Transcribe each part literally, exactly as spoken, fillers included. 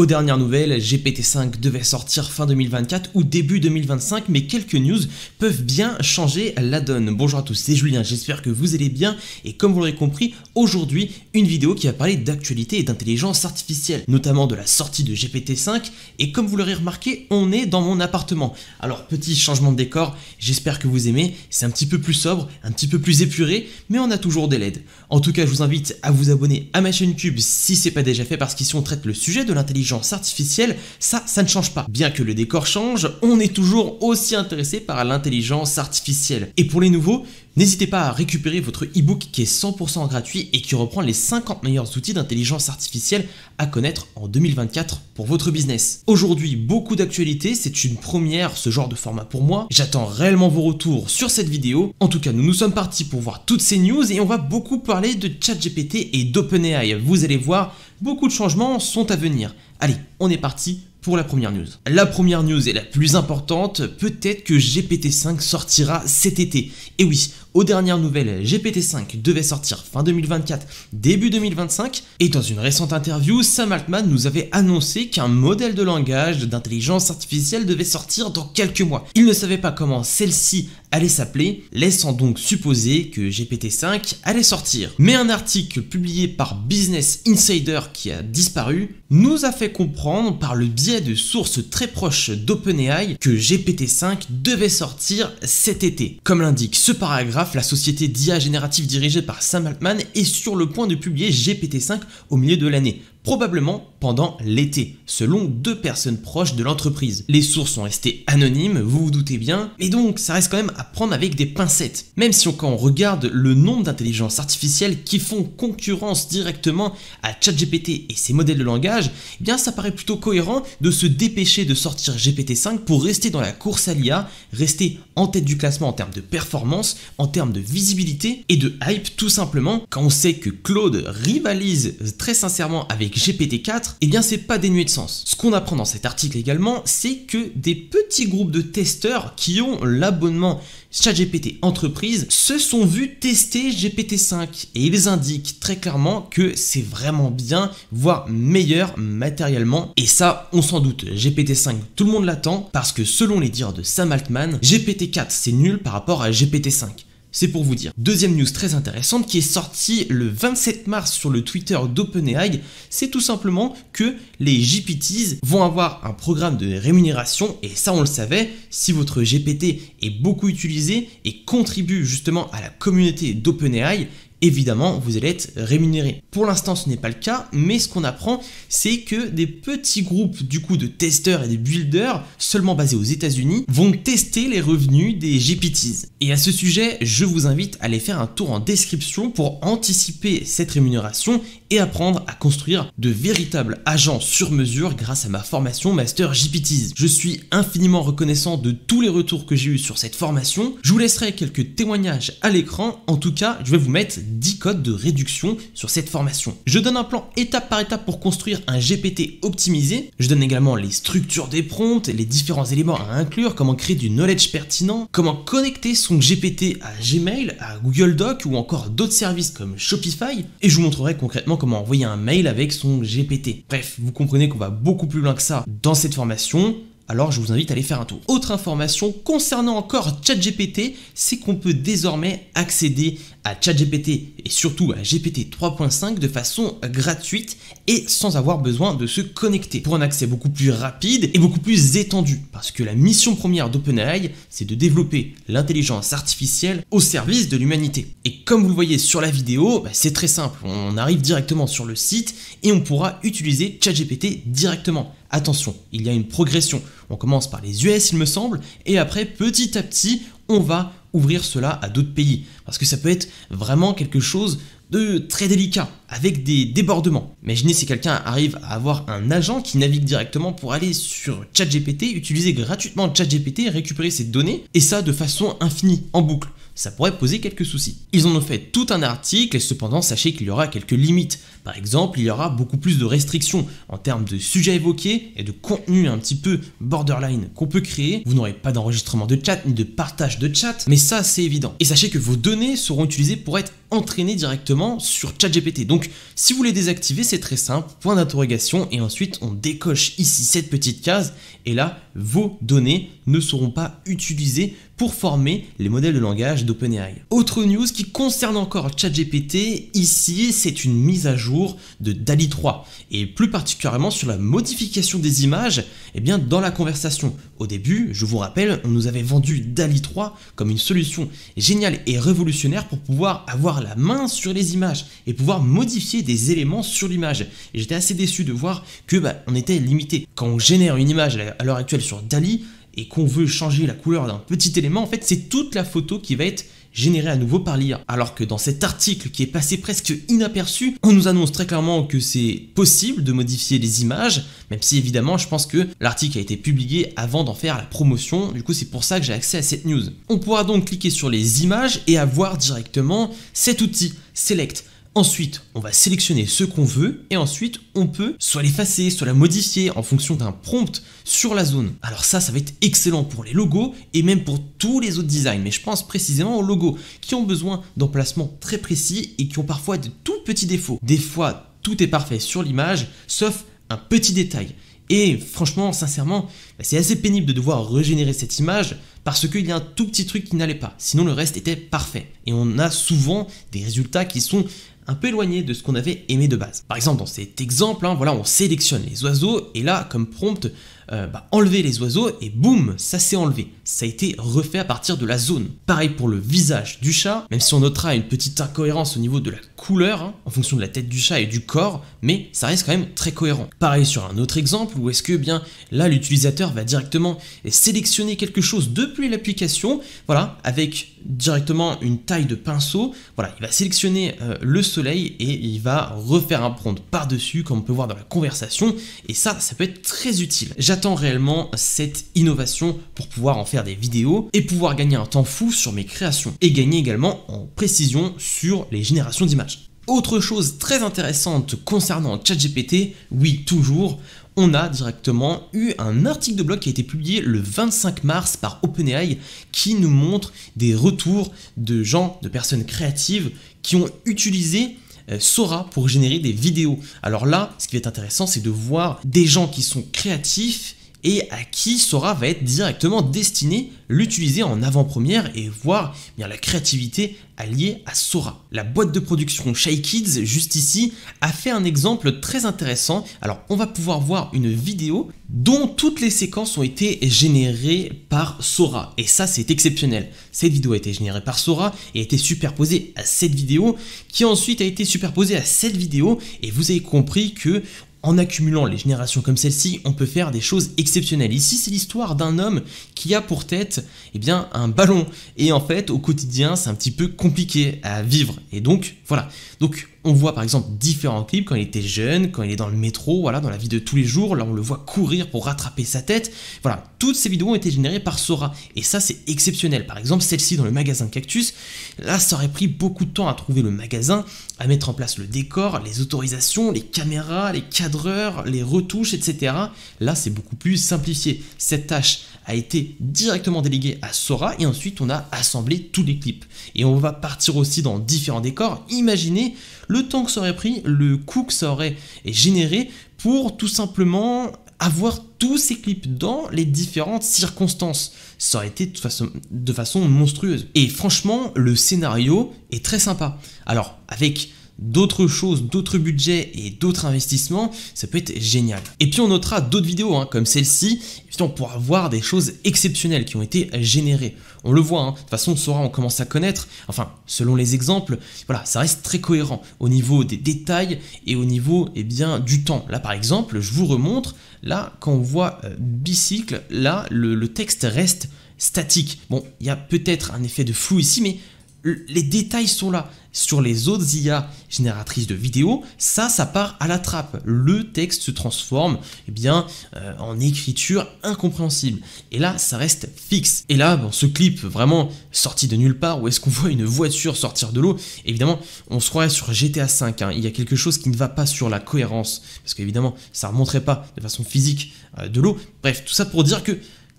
Aux dernières nouvelles, G P T cinq devait sortir fin deux mille vingt-quatre ou début deux mille vingt-cinq, mais quelques news peuvent bien changer la donne. Bonjour à tous, c'est Julien, j'espère que vous allez bien, et comme vous l'aurez compris, aujourd'hui, une vidéo qui va parler d'actualité et d'intelligence artificielle, notamment de la sortie de G P T cinq, et comme vous l'aurez remarqué, on est dans mon appartement. Alors, petit changement de décor, j'espère que vous aimez, c'est un petit peu plus sobre, un petit peu plus épuré, mais on a toujours des L E D. En tout cas, je vous invite à vous abonner à ma chaîne YouTube si c'est pas déjà fait, parce qu'ici on traite le sujet de l'intelligence artificielle, ça, ça ne change pas. Bien que le décor change, on est toujours aussi intéressé par l'intelligence artificielle. Et pour les nouveaux, n'hésitez pas à récupérer votre e-book qui est cent pour cent gratuit et qui reprend les cinquante meilleurs outils d'intelligence artificielle à connaître en deux mille vingt-quatre pour votre business. Aujourd'hui, beaucoup d'actualités, c'est une première ce genre de format pour moi. J'attends réellement vos retours sur cette vidéo. En tout cas, nous nous sommes partis pour voir toutes ces news et on va beaucoup parler de ChatGPT et d'OpenAI. Vous allez voir, beaucoup de changements sont à venir. Allez, on est parti pour la première news. La première news est la plus importante, peut-être que G P T cinq sortira cet été. Et oui, aux dernières nouvelles, G P T cinq devait sortir fin deux mille vingt-quatre, début deux mille vingt-cinq, et dans une récente interview, Sam Altman nous avait annoncé qu'un modèle de langage d'intelligence artificielle devait sortir dans quelques mois. Il ne savait pas comment celle-ci allait s'appeler, laissant donc supposer que G P T cinq allait sortir. Mais un article publié par Business Insider qui a disparu nous a fait comprendre par le biais de sources très proches d'OpenAI que G P T cinq devait sortir cet été. Comme l'indique ce paragraphe, la société d'I A générative dirigée par Sam Altman est sur le point de publier G P T cinq au milieu de l'année, probablement pendant l'été, selon deux personnes proches de l'entreprise. Les sources sont restées anonymes, vous vous doutez bien, mais donc ça reste quand même à prendre avec des pincettes. Même si on, quand on regarde le nombre d'intelligences artificielles qui font concurrence directement à ChatGPT et ses modèles de langage, eh bien ça paraît plutôt cohérent de se dépêcher de sortir G P T cinq pour rester dans la course à l'I A, rester en tête du classement en termes de performance, en termes de visibilité et de hype tout simplement. Quand on sait que Claude rivalise très sincèrement avec G P T quatre, eh bien c'est pas dénué de sens. Ce qu'on apprend dans cet article également, c'est que des petits groupes de testeurs qui ont l'abonnement ChatGPT Entreprise se sont vus tester G P T cinq et ils indiquent très clairement que c'est vraiment bien, voire meilleur matériellement. Et ça, on s'en doute, G P T cinq, tout le monde l'attend parce que selon les dires de Sam Altman, G P T quatre c'est nul par rapport à G P T cinq. C'est pour vous dire. Deuxième news très intéressante qui est sortie le vingt-sept mars sur le Twitter d'OpenAI, c'est tout simplement que les G P Ts vont avoir un programme de rémunération et ça on le savait, si votre G P T est beaucoup utilisé et contribue justement à la communauté d'OpenAI, évidemment, vous allez être rémunéré. Pour l'instant, ce n'est pas le cas, mais ce qu'on apprend, c'est que des petits groupes du coup de testeurs et des builders, seulement basés aux États-Unis, vont tester les revenus des G P Ts. Et à ce sujet, je vous invite à aller faire un tour en description pour anticiper cette rémunération et apprendre à construire de véritables agents sur mesure grâce à ma formation Master G P Ts. Je suis infiniment reconnaissant de tous les retours que j'ai eu sur cette formation. Je vous laisserai quelques témoignages à l'écran. En tout cas, je vais vous mettre dix codes de réduction sur cette formation. Je donne un plan étape par étape pour construire un G P T optimisé. Je donne également les structures des prompts, les différents éléments à inclure, comment créer du knowledge pertinent, comment connecter son G P T à Gmail, à Google Docs ou encore d'autres services comme Shopify. Et je vous montrerai concrètement comment envoyer un mail avec son G P T. Bref, vous comprenez qu'on va beaucoup plus loin que ça dans cette formation. Alors je vous invite à aller faire un tour. Autre information concernant encore ChatGPT, c'est qu'on peut désormais accéder à ChatGPT et surtout à G P T trois point cinq de façon gratuite et sans avoir besoin de se connecter pour un accès beaucoup plus rapide et beaucoup plus étendu parce que la mission première d'OpenAI, c'est de développer l'intelligence artificielle au service de l'humanité. Et comme vous le voyez sur la vidéo, c'est très simple, on arrive directement sur le site et on pourra utiliser ChatGPT directement. Attention, il y a une progression. On commence par les U S, il me semble, et après, petit à petit, on va ouvrir cela à d'autres pays. Parce que ça peut être vraiment quelque chose de très délicat, avec des débordements. Imaginez si quelqu'un arrive à avoir un agent qui navigue directement pour aller sur ChatGPT, utiliser gratuitement ChatGPT, récupérer ses données, et ça de façon infinie, en boucle. Ça pourrait poser quelques soucis. Ils en ont fait tout un article, et cependant, sachez qu'il y aura quelques limites. Par exemple, il y aura beaucoup plus de restrictions en termes de sujets évoqués et de contenu un petit peu borderline qu'on peut créer. Vous n'aurez pas d'enregistrement de chat ni de partage de chat, mais ça c'est évident. Et sachez que vos données seront utilisées pour être entraînées directement sur ChatGPT. Donc si vous voulez désactiver, c'est très simple, point d'interrogation, et ensuite on décoche ici cette petite case, et là vos données ne seront pas utilisées pour former les modèles de langage d'OpenAI. Autre news qui concerne encore ChatGPT, ici c'est une mise à jour de D A L L E trois et plus particulièrement sur la modification des images eh bien, dans la conversation. Au début, je vous rappelle, on nous avait vendu D A L L E trois comme une solution géniale et révolutionnaire pour pouvoir avoir la main sur les images et pouvoir modifier des éléments sur l'image. Et j'étais assez déçu de voir que bah, on était limité. Quand on génère une image à l'heure actuelle sur D A L L E, et qu'on veut changer la couleur d'un petit élément, en fait c'est toute la photo qui va être générée à nouveau par l'I A. Alors que dans cet article qui est passé presque inaperçu, on nous annonce très clairement que c'est possible de modifier les images, même si évidemment je pense que l'article a été publié avant d'en faire la promotion, du coup c'est pour ça que j'ai accès à cette news. On pourra donc cliquer sur les images et avoir directement cet outil, Select. Ensuite, on va sélectionner ce qu'on veut et ensuite on peut soit l'effacer, soit la modifier en fonction d'un prompt sur la zone. Alors ça, ça va être excellent pour les logos et même pour tous les autres designs, mais je pense précisément aux logos qui ont besoin d'emplacements très précis et qui ont parfois de tout petits défauts. Des fois, tout est parfait sur l'image, sauf un petit détail. Et franchement, sincèrement, c'est assez pénible de devoir régénérer cette image parce qu'il y a un tout petit truc qui n'allait pas, sinon le reste était parfait. Et on a souvent des résultats qui sont un peu éloigné de ce qu'on avait aimé de base. Par exemple, dans cet exemple, hein, voilà, on sélectionne les oiseaux et là, comme prompt, euh, bah, enlever les oiseaux et boum, ça s'est enlevé. Ça a été refait à partir de la zone. Pareil pour le visage du chat, même si on notera une petite incohérence au niveau de la couleur, hein, en fonction de la tête du chat et du corps, mais ça reste quand même très cohérent. Pareil sur un autre exemple où est-ce que eh bien là, l'utilisateur va directement sélectionner quelque chose depuis l'application, voilà, avec directement une taille de pinceau, voilà, il va sélectionner euh, le soleil et il va refaire un prompt par-dessus comme on peut voir dans la conversation et ça, ça peut être très utile. J'attends réellement cette innovation pour pouvoir en faire des vidéos et pouvoir gagner un temps fou sur mes créations et gagner également en précision sur les générations d'images. Autre chose très intéressante concernant ChatGPT, oui toujours, on a directement eu un article de blog qui a été publié le vingt-cinq mars par OpenAI qui nous montre des retours de gens, de personnes créatives qui ont utilisé Sora pour générer des vidéos. Alors là, ce qui va être intéressant, c'est de voir des gens qui sont créatifs et à qui Sora va être directement destiné, l'utiliser en avant-première et voir eh bien, la créativité alliée à Sora. La boîte de production Shy Kids, juste ici, a fait un exemple très intéressant. Alors, on va pouvoir voir une vidéo dont toutes les séquences ont été générées par Sora. Et ça, c'est exceptionnel. Cette vidéo a été générée par Sora et a été superposée à cette vidéo, qui ensuite a été superposée à cette vidéo. Et vous avez compris que en accumulant les générations comme celle-ci, on peut faire des choses exceptionnelles. Ici, c'est l'histoire d'un homme qui a pour tête eh bien, un ballon. Et en fait, au quotidien, c'est un petit peu compliqué à vivre. Et donc, voilà. Donc, on voit par exemple différents clips quand il était jeune, quand il est dans le métro, voilà, dans la vie de tous les jours. Là, on le voit courir pour rattraper sa tête. Voilà, toutes ces vidéos ont été générées par Sora. Et ça, c'est exceptionnel. Par exemple, celle-ci dans le magasin Cactus. Là, ça aurait pris beaucoup de temps à trouver le magasin, à mettre en place le décor, les autorisations, les caméras, les cadreurs, les retouches, et cetera. Là, c'est beaucoup plus simplifié. Cette tâche a été directement déléguée à Sora et ensuite, on a assemblé tous les clips. Et on va partir aussi dans différents décors. Imaginez le temps que ça aurait pris, le coût que ça aurait généré pour tout simplement avoir tous ces clips dans les différentes circonstances. Ça aurait été de façon, de façon monstrueuse. Et franchement, le scénario est très sympa. Alors, avec d'autres choses, d'autres budgets et d'autres investissements, ça peut être génial. Et puis on notera d'autres vidéos hein, comme celle-ci, et puis on pourra voir des choses exceptionnelles qui ont été générées. On le voit, hein, de toute façon Sora on commence à connaître, enfin selon les exemples, voilà, ça reste très cohérent au niveau des détails et au niveau eh bien, du temps. Là par exemple, je vous remontre, là quand on voit euh, bicycle, là le, le texte reste statique. Bon, il y a peut-être un effet de flou ici, mais les détails sont là. Sur les autres I A génératrices de vidéos, ça, ça part à la trappe. Le texte se transforme eh bien, euh, en écriture incompréhensible. Et là, ça reste fixe. Et là, bon, ce clip vraiment sorti de nulle part, où est-ce qu'on voit une voiture sortir de l'eau, évidemment, on se croirait sur G T A cinq. Hein. Il y a quelque chose qui ne va pas sur la cohérence. Parce qu'évidemment, ça ne remonterait pas de façon physique euh, de l'eau. Bref, tout ça pour dire que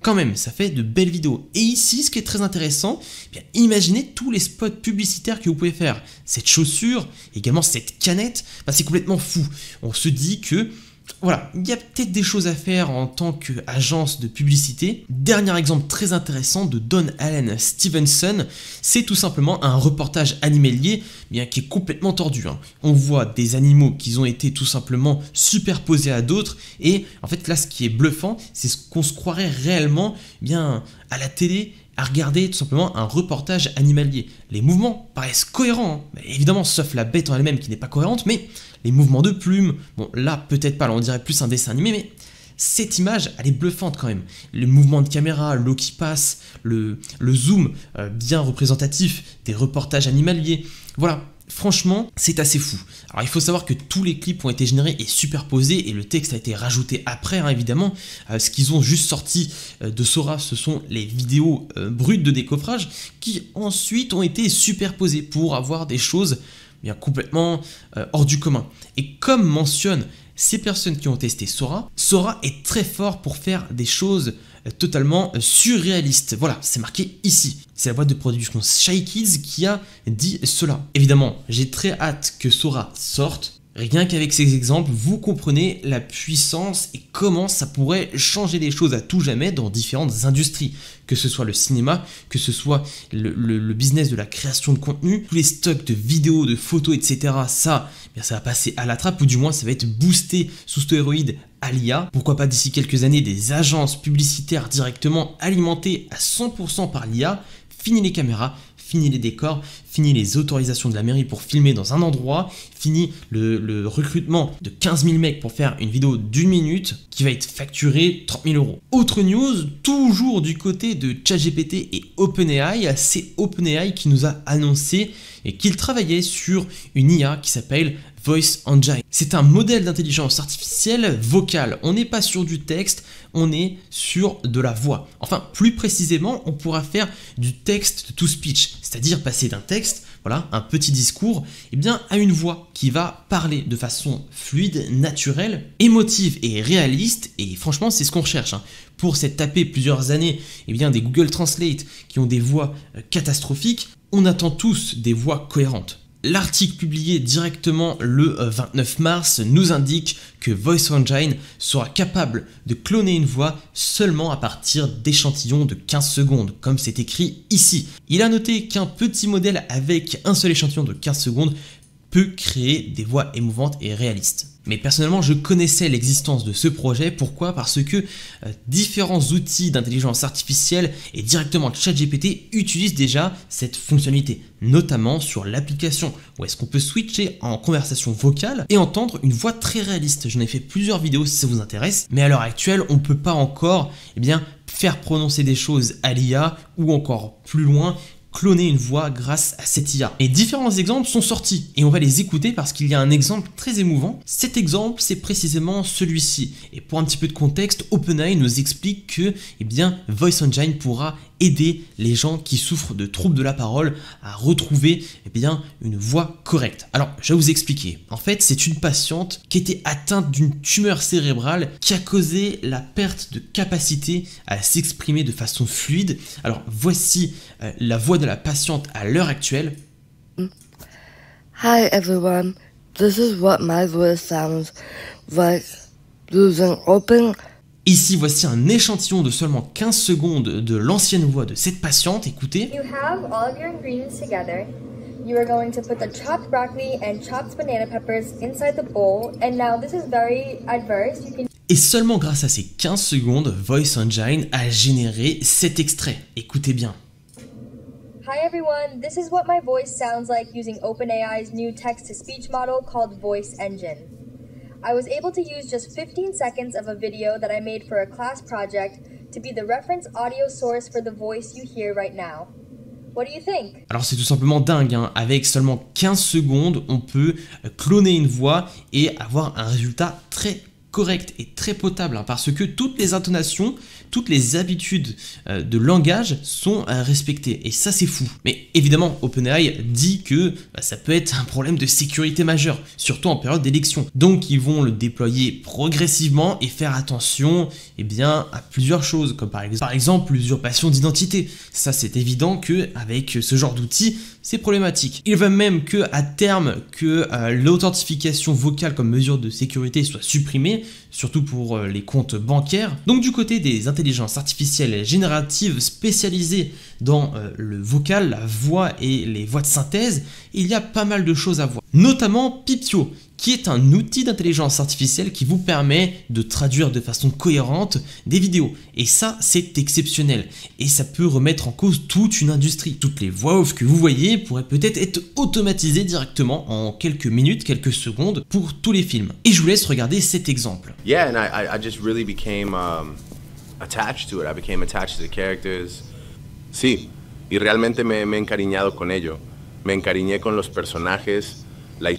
quand même, ça fait de belles vidéos. Et ici, ce qui est très intéressant, eh bien, imaginez tous les spots publicitaires que vous pouvez faire. Cette chaussure, également cette canette, ben, c'est complètement fou. On se dit que, voilà, il y a peut-être des choses à faire en tant qu'agence de publicité. Dernier exemple très intéressant de Don Allen Stevenson, c'est tout simplement un reportage animalier eh bien, qui est complètement tordu. Hein. On voit des animaux qui ont été tout simplement superposés à d'autres et en fait là ce qui est bluffant, c'est ce qu'on se croirait réellement eh bien, à la télé, à regarder tout simplement un reportage animalier. Les mouvements paraissent cohérents, hein. Évidemment sauf la bête en elle-même qui n'est pas cohérente, mais les mouvements de plumes, bon là peut-être pas, là, on dirait plus un dessin animé, mais cette image, elle est bluffante quand même. Le mouvement de caméra, l'eau qui passe, le, le zoom euh, bien représentatif des reportages animaliers, voilà. Franchement, c'est assez fou. Alors, il faut savoir que tous les clips ont été générés et superposés et le texte a été rajouté après, hein, évidemment. Euh, ce qu'ils ont juste sorti euh, de Sora, ce sont les vidéos euh, brutes de décoffrage qui ensuite ont été superposées pour avoir des choses bien, complètement euh, hors du commun. Et comme mentionne ces personnes qui ont testé Sora, Sora est très fort pour faire des choses totalement surréaliste. Voilà, c'est marqué ici. C'est la boîte de production Shy Kids qui a dit cela. Évidemment, j'ai très hâte que Sora sorte. Rien qu'avec ces exemples, vous comprenez la puissance et comment ça pourrait changer les choses à tout jamais dans différentes industries. Que ce soit le cinéma, que ce soit le, le, le business de la création de contenu, tous les stocks de vidéos, de photos, et cetera. Ça, bien, ça va passer à la trappe ou du moins ça va être boosté sous stéroïde à l'I A. Pourquoi pas d'ici quelques années des agences publicitaires directement alimentées à cent pour cent par l'I A. Fini les caméras, fini les décors, fini les autorisations de la mairie pour filmer dans un endroit, fini le, le recrutement de quinze mille mecs pour faire une vidéo d'une minute qui va être facturée trente mille euros. Autre news, toujours du côté de ChatGPT et OpenAI, c'est OpenAI qui nous a annoncé qu'il travaillait sur une I A qui s'appelle Voice Engine. C'est un modèle d'intelligence artificielle vocale. On n'est pas sur du texte, on est sur de la voix. Enfin, plus précisément, on pourra faire du texte to speech, c'est-à-dire passer d'un texte, voilà, un petit discours, eh bien, à une voix qui va parler de façon fluide, naturelle, émotive et réaliste. Et franchement, c'est ce qu'on recherche. Hein. Pour s'être tapé plusieurs années, eh bien, des Google Translate qui ont des voix catastrophiques, on attend tous des voix cohérentes. L'article publié directement le vingt-neuf mars nous indique que Voice Engine sera capable de cloner une voix seulement à partir d'échantillons de quinze secondes, comme c'est écrit ici. Il a noté qu'un petit modèle avec un seul échantillon de quinze secondes peut créer des voix émouvantes et réalistes. Mais personnellement, je connaissais l'existence de ce projet. Pourquoi? Parce que euh, différents outils d'intelligence artificielle et directement ChatGPT utilisent déjà cette fonctionnalité, notamment sur l'application où est-ce qu'on peut switcher en conversation vocale et entendre une voix très réaliste. J'en ai fait plusieurs vidéos si ça vous intéresse, mais à l'heure actuelle, on ne peut pas encore eh bien, faire prononcer des choses à l'I A ou encore plus loin, cloner une voix grâce à cette I A. Et différents exemples sont sortis et on va les écouter parce qu'il y a un exemple très émouvant. Cet exemple, c'est précisément celui-ci. Et pour un petit peu de contexte, OpenAI nous explique que eh bien, Voice Engine pourra aider les gens qui souffrent de troubles de la parole à retrouver eh bien, une voix correcte. Alors, je vais vous expliquer. En fait, c'est une patiente qui était atteinte d'une tumeur cérébrale qui a causé la perte de capacité à s'exprimer de façon fluide. Alors, voici euh, la voix de la patiente à l'heure actuelle. Hi everyone, this is what my voice sounds like using open. Ici, voici un échantillon de seulement quinze secondes de l'ancienne voix de cette patiente. Écoutez. You have all your ingredients together. You are going to put the chopped broccoli and chopped banana peppers inside the bowl. And now this is very adverse. You can... Et seulement grâce à ces quinze secondes, Voice Engine a généré cet extrait. Écoutez bien. Hi everyone, this is what my voice sounds like using OpenAI's new text-to-speech model called Voice Engine. I was able to use just fifteen seconds of a video that I made for a class project to be the reference audio source for the voice you hear right now. What do you think? Alors c'est tout simplement dingue, hein. Avec seulement quinze secondes, on peut cloner une voix et avoir un résultat très correct et très potable, hein, parce que toutes les intonations, toutes les habitudes euh, de langage sont euh, respectées, et ça c'est fou. Mais évidemment, OpenAI dit que bah, ça peut être un problème de sécurité majeur, surtout en période d'élection. Donc ils vont le déployer progressivement et faire attention eh bien, à plusieurs choses, comme par, ex par exemple l'usurpation d'identité. Ça c'est évident qu'avec ce genre d'outil, c'est problématique. Il va même que à terme que euh, l'authentification vocale comme mesure de sécurité soit supprimée, surtout pour euh, les comptes bancaires. Donc du côté des intelligences artificielles génératives spécialisées dans euh, le vocal, la voix et les voix de synthèse, il y a pas mal de choses à voir. Notamment Pipio, qui est un outil d'intelligence artificielle qui vous permet de traduire de façon cohérente des vidéos. Et ça, c'est exceptionnel. Et ça peut remettre en cause toute une industrie. Toutes les voix off que vous voyez pourraient peut-être être automatisées directement en quelques minutes, quelques secondes pour tous les films. Et je vous laisse regarder cet exemple. Yeah, and I, I just really became um, attached to it. I became attached to the characters. Sí, y realmente me, me he encariñado con ello. Me encariñé con los personajes. La...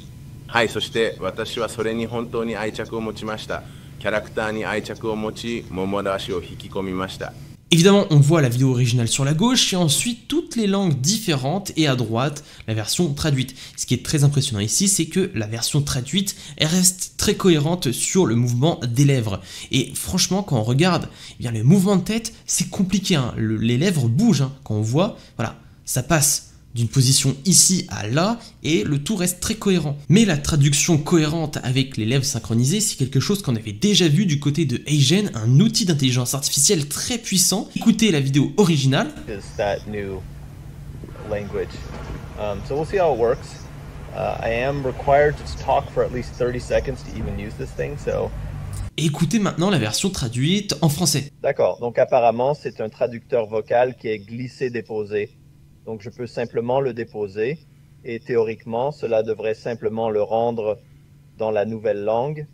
Hi, évidemment, on voit la vidéo originale sur la gauche et ensuite toutes les langues différentes et à droite, la version traduite. Ce qui est très impressionnant ici, c'est que la version traduite elle reste très cohérente sur le mouvement des lèvres. Et franchement, quand on regarde eh bien, le mouvement de tête, c'est compliqué. Hein. Le, les lèvres bougent hein. Quand on voit, voilà, ça passe d'une position ici à là, et le tout reste très cohérent. Mais la traduction cohérente avec les lèvres synchronisées, c'est quelque chose qu'on avait déjà vu du côté de Eigen, un outil d'intelligence artificielle très puissant. Écoutez la vidéo originale. Et écoutez maintenant la version traduite en français. D'accord, donc apparemment c'est un traducteur vocal qui est glissé-déposé. Donc je peux simplement le déposer et théoriquement cela devrait simplement le rendre dans la nouvelle langue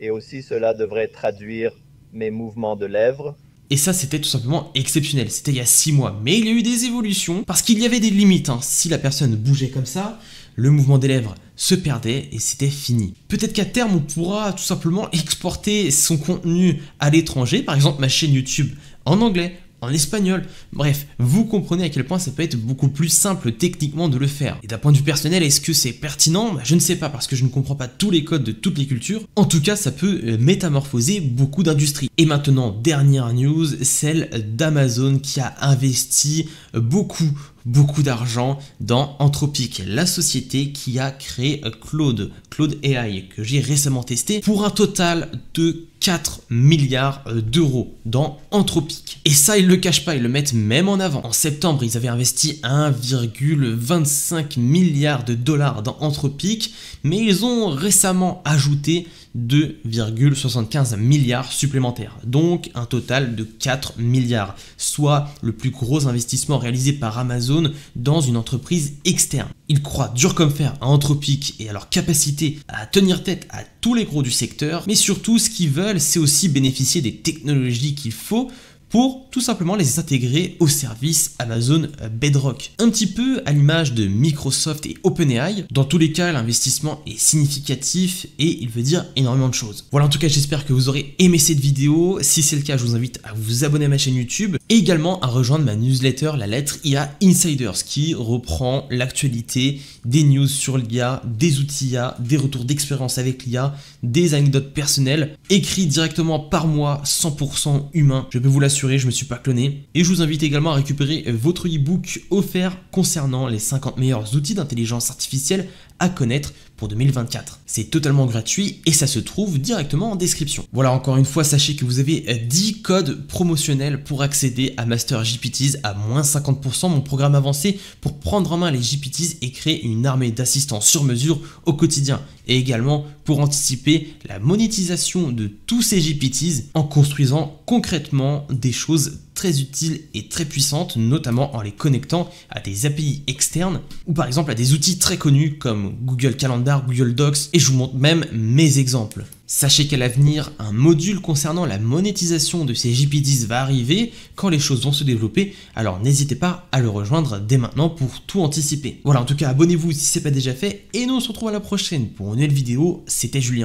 et aussi cela devrait traduire mes mouvements de lèvres. Et ça c'était tout simplement exceptionnel, c'était il y a six mois, mais il y a eu des évolutions parce qu'il y avait des limites, hein. Si la personne bougeait comme ça, le mouvement des lèvres se perdait et c'était fini. Peut-être qu'à terme on pourra tout simplement exporter son contenu à l'étranger, par exemple ma chaîne YouTube en anglais, en espagnol, bref, vous comprenez à quel point ça peut être beaucoup plus simple techniquement de le faire. Et d'un point de vue personnel, est-ce que c'est pertinent? Je ne sais pas parce que je ne comprends pas tous les codes de toutes les cultures. En tout cas, ça peut métamorphoser beaucoup d'industries. Et maintenant, dernière news, celle d'Amazon qui a investi beaucoup beaucoup d'argent dans Anthropic, la société qui a créé Claude, Claude A I, que j'ai récemment testé, pour un total de quatre milliards d'euros dans Anthropic. Et ça, ils ne le cachent pas, ils le mettent même en avant. En septembre, ils avaient investi un virgule vingt-cinq milliard de dollars dans Anthropic, mais ils ont récemment ajouté deux virgule soixante-quinze milliards supplémentaires, donc un total de quatre milliards, soit le plus gros investissement réalisé par Amazon dans une entreprise externe. Ils croient dur comme fer à Anthropic et à leur capacité à tenir tête à tous les gros du secteur, mais surtout ce qu'ils veulent, c'est aussi bénéficier des technologies qu'il faut pour tout simplement les intégrer au service Amazon Bedrock. Un petit peu à l'image de Microsoft et OpenAI, dans tous les cas l'investissement est significatif et il veut dire énormément de choses. Voilà, en tout cas j'espère que vous aurez aimé cette vidéo, si c'est le cas je vous invite à vous abonner à ma chaîne YouTube et également à rejoindre ma newsletter la lettre I A Insiders qui reprend l'actualité des news sur l'I A, des outils I A, des retours d'expérience avec l'I A, des anecdotes personnelles, écrites directement par moi, cent pour cent humain, je peux vous l'assurer. Je ne me suis pas cloné. Et je vous invite également à récupérer votre e-book offert concernant les cinquante meilleurs outils d'intelligence artificielle à connaître pour deux mille vingt-quatre. C'est totalement gratuit et ça se trouve directement en description. Voilà, encore une fois, sachez que vous avez dix codes promotionnels pour accéder à Master G P Ts à moins cinquante pour cent, mon programme avancé pour prendre en main les G P Ts et créer une armée d'assistants sur mesure au quotidien. Et également pour anticiper la monétisation de tous ces G P Ts en construisant concrètement des choses très utiles et très puissantes, notamment en les connectant à des A P I externes ou par exemple à des outils très connus comme Google Calendar, Google Docs, et je vous montre même mes exemples. Sachez qu'à l'avenir, un module concernant la monétisation de ces G P Ts va arriver quand les choses vont se développer, alors n'hésitez pas à le rejoindre dès maintenant pour tout anticiper. Voilà, en tout cas abonnez-vous si ce n'est pas déjà fait et nous on se retrouve à la prochaine pour une nouvelle vidéo, c'était Julien.